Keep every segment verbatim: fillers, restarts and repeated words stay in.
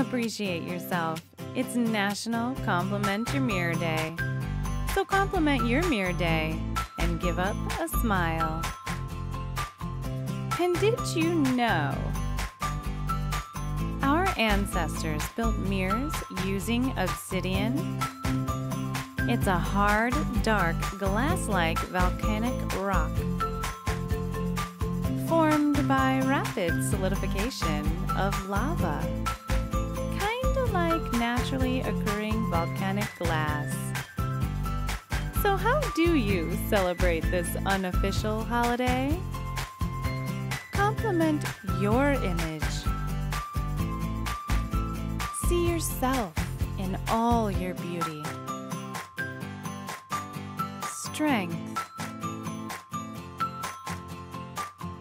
Appreciate yourself. It's National Compliment Your Mirror Day. So compliment your mirror day and give up a smile. And did you know? Our ancestors built mirrors using obsidian. It's a hard, dark, glass-like volcanic rock formed by rapid solidification of lava, kind of like naturally occurring volcanic glass. So how do you celebrate this unofficial holiday? Compliment your image. See yourself in all your beauty, strength,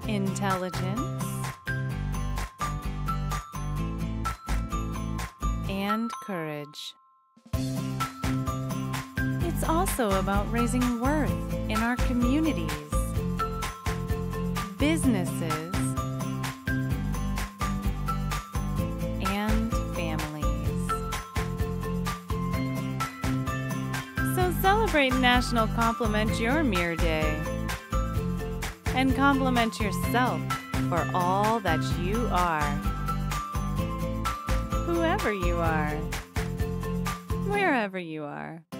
intelligence, and courage. It's also about raising worth in our communities, businesses, and families. So celebrate National Compliment Your Mirror Day and compliment yourself for all that you are, whoever you are, wherever you are.